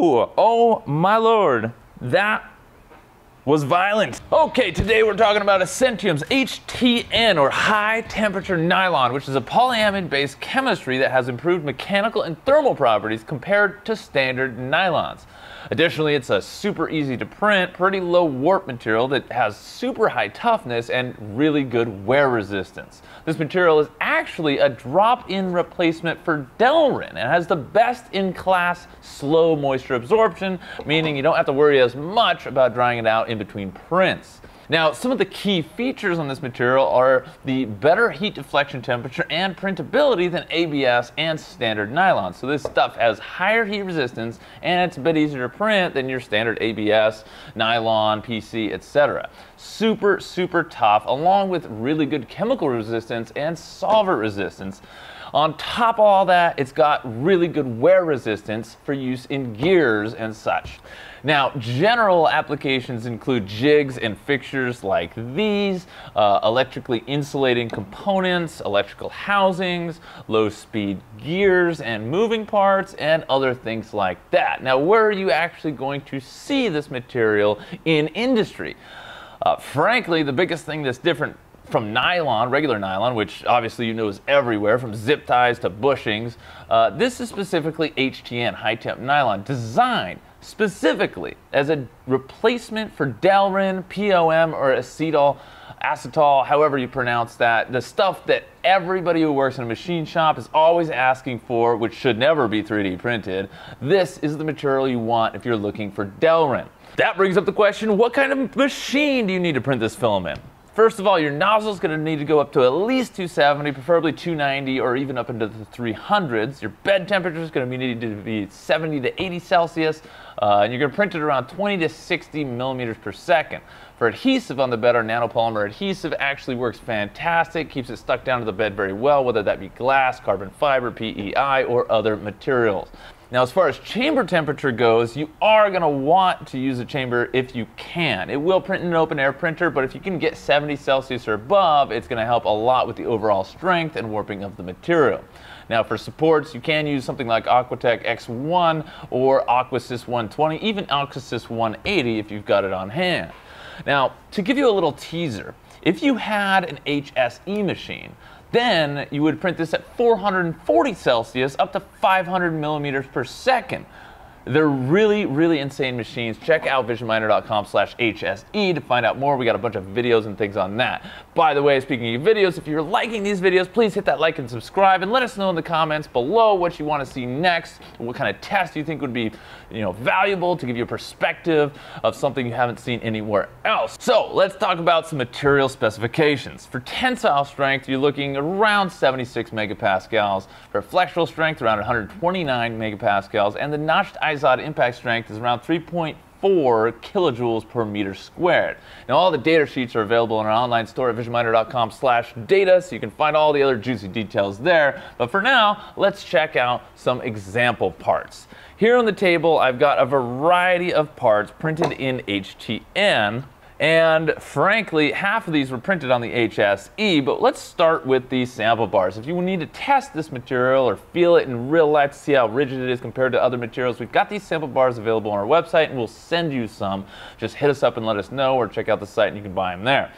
Woo! Oh my lord, that was violent. Okay, today we're talking about Essentium's HTN, or high temperature nylon, which is a polyamide-based chemistry that has improved mechanical and thermal properties compared to standard nylons. Additionally, it's a super easy to print, pretty low warp material that has super high toughness and really good wear resistance. This material is actually a drop-in replacement for Delrin and has the best-in-class slow moisture absorption, meaning you don't have to worry as much about drying it out in between prints. Now, some of the key features on this material are the better heat deflection temperature and printability than ABS and standard nylon. So this stuff has higher heat resistance and it's a bit easier to print than your standard ABS, nylon, PC, etc. Super, super tough, along with really good chemical resistance and solvent resistance. On top of all that, it's got really good wear resistance for use in gears and such. Now, general applications include jigs and fixtures like these, electrically insulating components, electrical housings, low-speed gears and moving parts, and other things like that. Now, where are you actually going to see this material in industry? Frankly, the biggest thing that's different from nylon, regular nylon, which obviously you know is everywhere, from zip ties to bushings. This is specifically HTN, high temp nylon, designed specifically as a replacement for Delrin, POM, or Acetal, however you pronounce that. The stuff that everybody who works in a machine shop is always asking for, which should never be 3D printed. This is the material you want if you're looking for Delrin. That brings up the question, what kind of machine do you need to print this filament? First of all, your nozzle is going to need to go up to at least 270, preferably 290, or even up into the 300s. Your bed temperature is going to need to be 70 to 80 Celsius, and you're going to print it around 20 to 60 millimeters per second. For adhesive on the bed, our nanopolymer adhesive actually works fantastic, keeps it stuck down to the bed very well, whether that be glass, carbon fiber, PEI, or other materials. Now, as far as chamber temperature goes, you are going to want to use a chamber if you can. It will print in an open air printer, but if you can get 70 Celsius or above, it's going to help a lot with the overall strength and warping of the material. Now, for supports, you can use something like AquaTek X1 or AquaSys 120, even AquaSys 180 if you've got it on hand. Now, to give you a little teaser, if you had an HSE machine, then you would print this at 440 Celsius up to 500 millimeters per second. They're really, really insane machines. Check out visionminer.com/HSE to find out more. We got a bunch of videos and things on that. By the way, speaking of videos, if you're liking these videos, please hit that like and subscribe, and let us know in the comments below what you want to see next, what kind of test you think would be, valuable to give you a perspective of something you haven't seen anywhere else. So let's talk about some material specifications. For tensile strength, you're looking around 76 megapascals. For flexural strength, around 129 megapascals, and the notched Izod impact strength is around 3.4 kilojoules per meter squared. Now, all the data sheets are available in our online store at visionminer.com/data, so you can find all the other juicy details there. But for now, let's check out some example parts. Here on the table, I've got a variety of parts printed in HTN, and frankly, half of these were printed on the HSE, but let's start with these sample bars. If you need to test this material or feel it in real life to see how rigid it is compared to other materials, we've got these sample bars available on our website, and we'll send you some. Just hit us up and let us know, or check out the site and you can buy them there.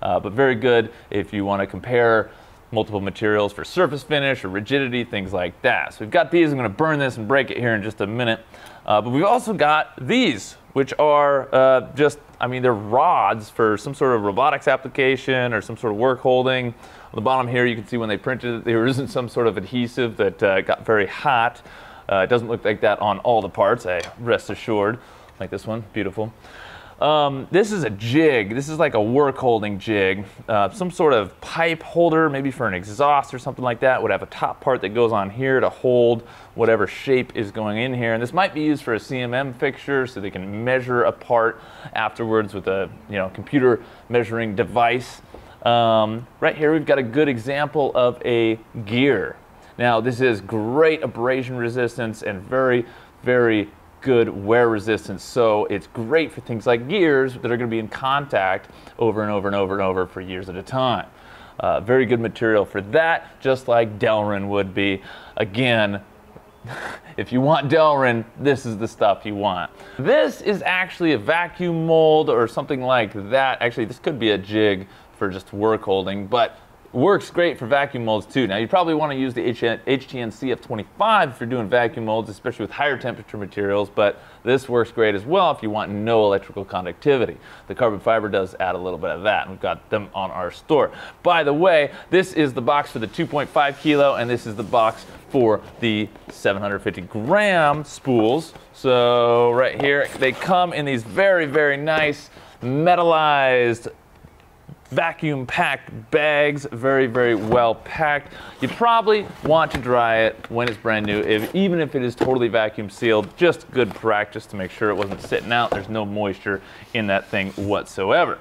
But very good if you want to compare multiple materials for surface finish or rigidity, things like that. So we've got these. I'm going to burn this and break it here in just a minute. But we've also got these, which are they're rods for some sort of robotics application or some sort of work holding. On the bottom here, you can see when they printed it, there isn't some sort of adhesive that got very hot. It doesn't look like that on all the parts, I rest assured. Like this one, beautiful. This is a jig. This is like a work holding jig. Some sort of pipe holder, maybe for an exhaust or something like that. Would have a top part that goes on here to hold whatever shape is going in here. And this might be used for a CMM fixture, so they can measure a part afterwards with a computer measuring device. Right here we've got a good example of a gear. Now, this is great abrasion resistance and very, very good wear resistance, so it's great for things like gears that are going to be in contact over and over and over and over for years at a time. Very good material for that, just like Delrin would be. Again, If you want Delrin, this is the stuff you want. This is actually a vacuum mold or something like that. Actually, this could be a jig for just work holding, but works great for vacuum molds too. Now, you probably want to use the HTN CF25 if you're doing vacuum molds, especially with higher temperature materials, but this works great as well if you want no electrical conductivity. The carbon fiber does add a little bit of that, and we've got them on our store. By the way, this is the box for the 2.5 kilo, and this is the box for the 750 gram spools. So right here, they come in these very, very nice metallized vacuum packed bags, very, very well packed. You probably want to dry it when it's brand new, even if it is totally vacuum sealed. Just good practice to make sure it wasn't sitting out. There's no moisture in that thing whatsoever.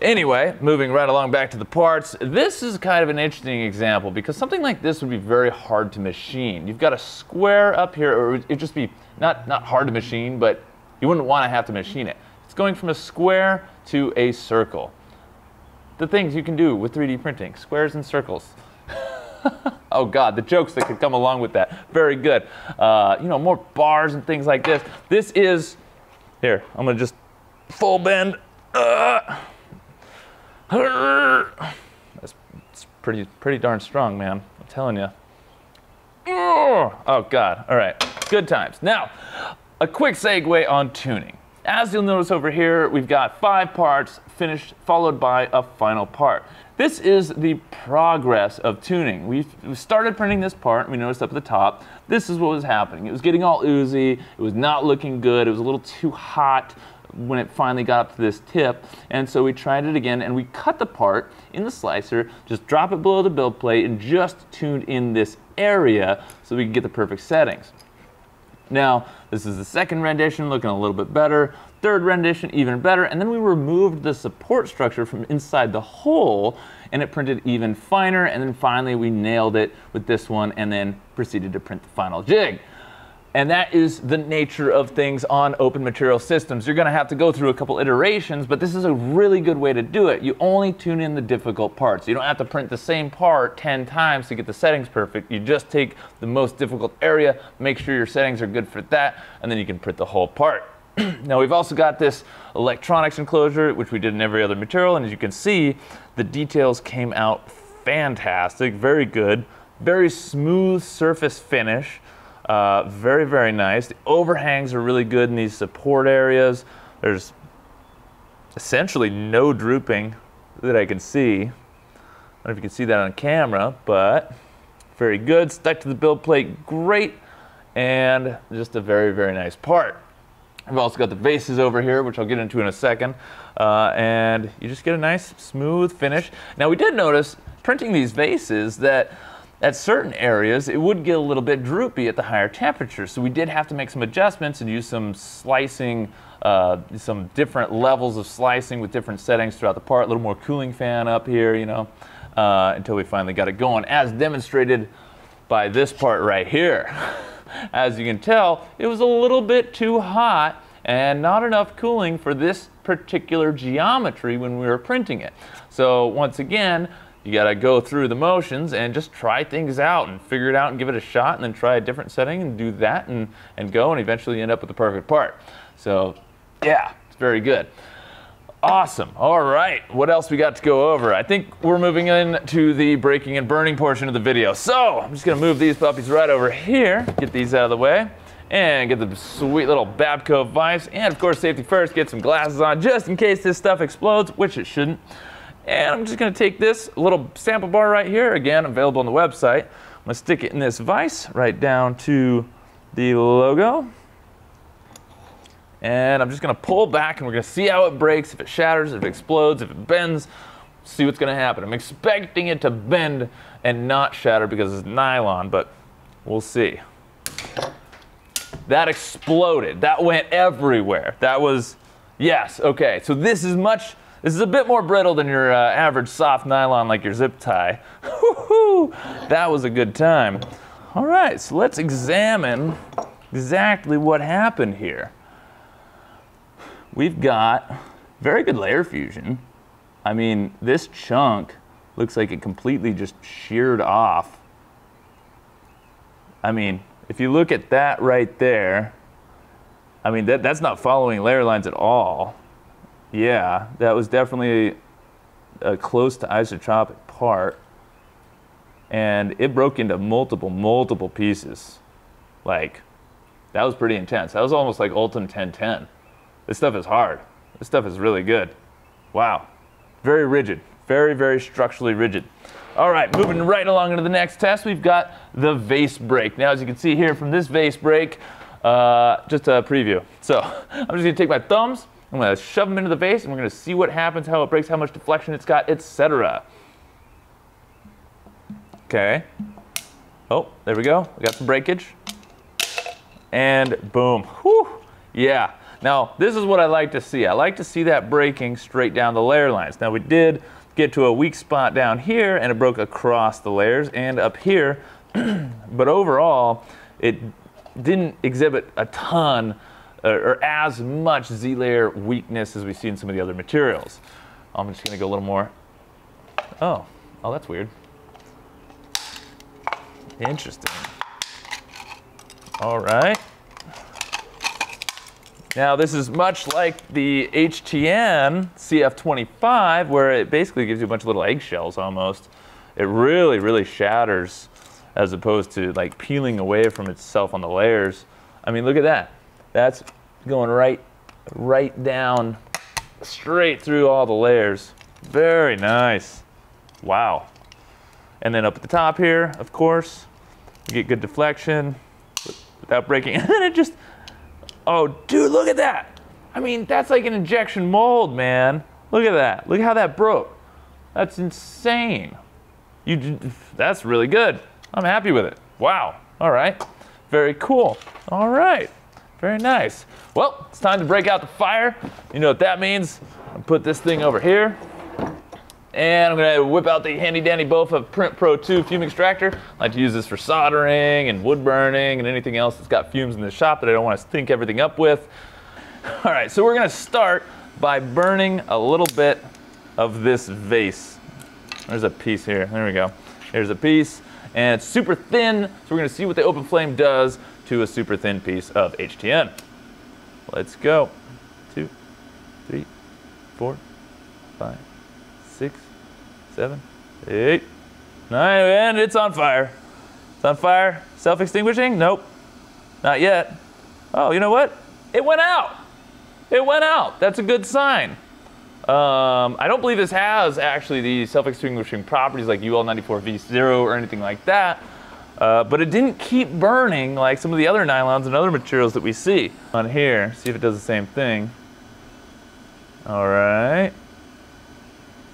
Anyway, moving right along back to the parts, this is kind of an interesting example because something like this would be very hard to machine. You've got a square up here, or it'd just be not hard to machine, but you wouldn't want to have to machine it. It's going from a square to a circle. The things you can do with 3D printing, squares and circles. Oh God, the jokes that could come along with that. Very good. You know, more bars and things like this. This is, here, I'm gonna just full bend. That's pretty darn strong, man, I'm telling you. Oh God, all right, good times. Now, a quick segue on tuning. As you'll notice over here, we've got 5 parts finished, followed by a final part. This is the progress of tuning. We started printing this part, and we noticed up at the top, this is what was happening. It was getting all oozy, it was not looking good, it was a little too hot when it finally got up to this tip, and so we tried it again, and we cut the part in the slicer, just drop it below the build plate, and just tuned in this area so we could get the perfect settings. Now, this is the second rendition, looking a little bit better. Third rendition, even better. And then we removed the support structure from inside the hole, and it printed even finer. And then finally, we nailed it with this one, and then proceeded to print the final jig. And that is the nature of things on open material systems. You're gonna have to go through a couple iterations, but this is a really good way to do it. You only tune in the difficult parts. You don't have to print the same part 10 times to get the settings perfect. You just take the most difficult area, make sure your settings are good for that, and then you can print the whole part. Now, we've also got this electronics enclosure, which we did in every other material, and as you can see, the details came out fantastic, very good, very smooth surface finish. Very, very nice. The overhangs are really good in these support areas. There's essentially no drooping that I can see. I don't know if you can see that on camera, but very good. Stuck to the build plate, great. And just a very, very nice part. I've also got the vases over here, which I'll get into in a second. And you just get a nice, smooth finish. Now, we did notice printing these vases that at certain areas, it would get a little bit droopy at the higher temperature. So we did have to make some adjustments and use some slicing, some different levels of slicing with different settings throughout the part. A little more cooling fan up here, you know, until we finally got it going, as demonstrated by this part right here. As you can tell, it was a little bit too hot and not enough cooling for this particular geometry when we were printing it. So once again, you gotta go through the motions and just try things out and figure it out and give it a shot and then try a different setting and do that and go and eventually end up with the perfect part. So yeah, it's very good. Awesome, all right, what else we got to go over? I think we're moving into the breaking and burning portion of the video. So I'm just gonna move these puppies right over here, get these out of the way, and get the sweet little Babco vise, and of course safety first, get some glasses on just in case this stuff explodes, which it shouldn't. And I'm just gonna take this little sample bar right here, again, available on the website. I'm gonna stick it in this vise right down to the logo. And I'm just gonna pull back and we're gonna see how it breaks, if it shatters, if it explodes, if it bends, see what's gonna happen. I'm expecting it to bend and not shatter because it's nylon, but we'll see. That exploded, that went everywhere. That was, yes, okay, so this is much, this is a bit more brittle than your average soft nylon like your zip tie. That was a good time. All right, so let's examine exactly what happened here. We've got very good layer fusion. I mean, this chunk looks like it completely just sheared off. I mean, if you look at that right there, I mean, that's not following layer lines at all. Yeah, that was definitely a close to isotropic part. And it broke into multiple pieces. Like, that was pretty intense. That was almost like Ultim 1010. This stuff is hard. This stuff is really good. Wow. Very rigid. Very, very structurally rigid. All right, moving right along into the next test, we've got the vase break. Now, as you can see here from this vase break, just a preview. So I'm just gonna take my thumbs, I'm gonna shove them into the vase, and we're gonna see what happens, how it breaks, how much deflection it's got, etc. Okay. Oh, there we go. We got some breakage. And boom. Whew. Yeah. Now, this is what I like to see. I like to see that breaking straight down the layer lines. Now, we did get to a weak spot down here, and it broke across the layers and up here. But overall, it didn't exhibit a ton or as much Z-layer weakness as we see in some of the other materials. I'm just going to go a little more. Oh, that's weird. Interesting. All right. Now, this is much like the HTN CF25, where it basically gives you a bunch of little eggshells almost. It really, really shatters as opposed to like peeling away from itself on the layers. I mean, look at that. That's going right down, straight through all the layers. Very nice. Wow. And then up at the top here, of course, you get good deflection without breaking. And then it just... Oh, dude, look at that. I mean, that's like an injection mold, man. Look at that. Look how that broke. That's insane. That's really good. I'm happy with it. Wow. All right. Very cool. All right. Very nice. Well, it's time to break out the fire. You know what that means. I'll put this thing over here. And I'm gonna whip out the handy dandy BOFA Print Pro 2 fume extractor. I like to use this for soldering and wood burning and anything else that's got fumes in the shop that I don't want to stink everything up with. All right, so we're gonna start by burning a little bit of this vase. There's a piece here, there we go. There's a piece, and it's super thin, so we're gonna see what the open flame does to a super thin piece of HTN. Let's go. 2, 3, 4, 5, 6, 7, 8, 9, and it's on fire. It's on fire. Self-extinguishing? Nope. Not yet. Oh, you know what? It went out. It went out. That's a good sign. I don't believe this has actually the self-extinguishing properties like UL94V0 or anything like that, but it didn't keep burning like some of the other nylons and other materials that we see. On here, see if it does the same thing. All right.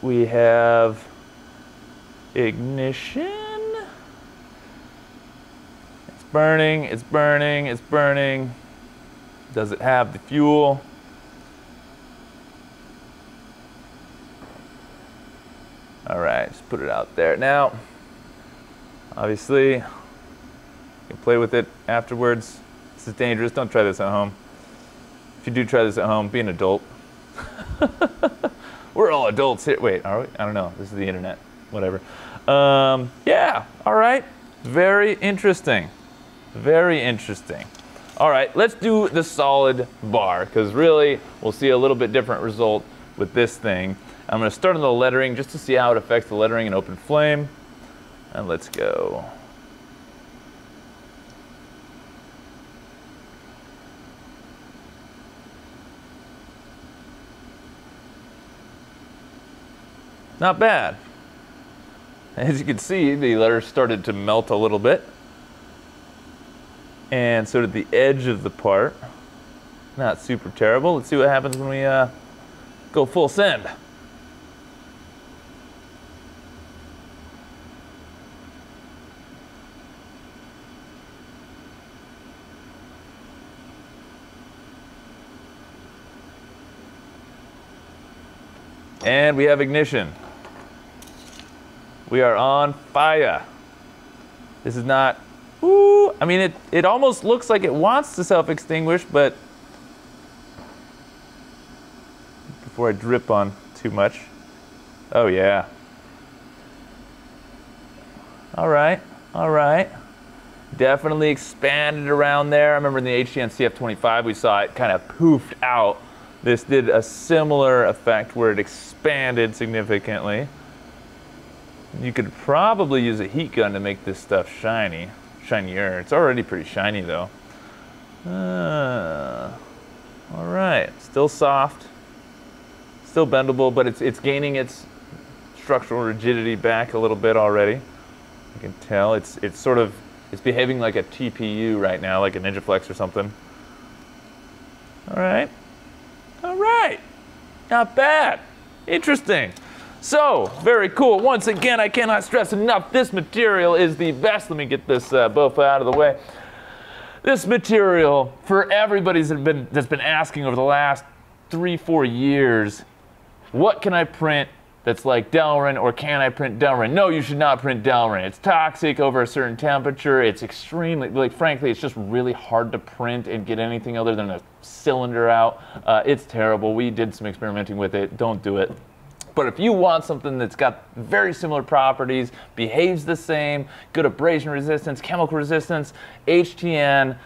We have ignition. It's burning, it's burning, it's burning. Does it have the fuel? All right, just put it out there. Now, obviously, you can play with it afterwards. This is dangerous, don't try this at home. If you do try this at home, be an adult. We're all adults here. Wait, are we? I don't know. This is the internet. Whatever. Yeah. All right. Very interesting. Very interesting. All right. Let's do the solid bar because really we'll see a little bit different result with this thing. I'm going to start on the lettering just to see how it affects the lettering in open flame. And let's go. Not bad. As you can see, the letters started to melt a little bit. And so did the edge of the part. Not super terrible. Let's see what happens when we go full send. And we have ignition. We are on fire. This is not, ooh, I mean, it almost looks like it wants to self-extinguish, but before I drip on too much. Oh, yeah. All right, all right. definitely expanded around there. I remember in the HTN CF25, we saw it kind of poofed out. This did a similar effect where it expanded significantly. You could probably use a heat gun to make this stuff shiny, shinier. It's already pretty shiny though. All right, still soft, still bendable, but it's gaining its structural rigidity back a little bit already. You can tell it's sort of, it's behaving like a TPU right now, like a Ninja Flex or something. All right. All right. Not bad. Interesting. So, very cool. Once again, I cannot stress enough, this material is the best. Let me get this BOFA out of the way. This material, for everybody that's been asking over the last 3-4 years, what can I print that's like Delrin, or can I print Delrin? No, you should not print Delrin. It's toxic over a certain temperature. It's extremely, like frankly, it's just really hard to print and get anything other than a cylinder out. It's terrible. We did some experimenting with it. Don't do it. But if you want something that's got very similar properties, behaves the same, good abrasion resistance, chemical resistance, HTN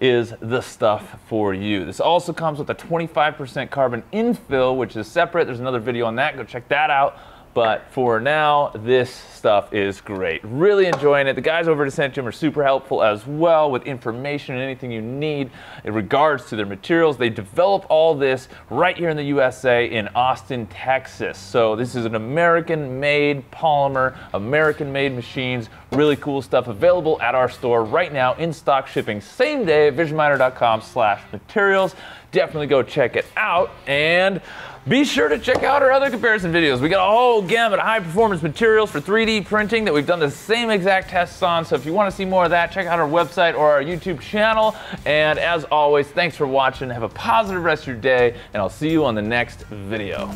is the stuff for you. This also comes with a 25% carbon infill, which is separate. There's another video on that. Go check that out. But for now, this stuff is great. Really enjoying it. The guys over at Essentium are super helpful as well with information and anything you need in regards to their materials. They develop all this right here in the USA in Austin, Texas. So this is an American-made polymer, American-made machines. Really cool stuff available at our store right now in stock, shipping same day at visionminer.com/materials. Definitely go check it out, and be sure to check out our other comparison videos. We got a whole gamut of high performance materials for 3D printing that we've done the same exact tests on. So if you want to see more of that, check out our website or our YouTube channel. And as always, thanks for watching. Have a positive rest of your day, and I'll see you on the next video.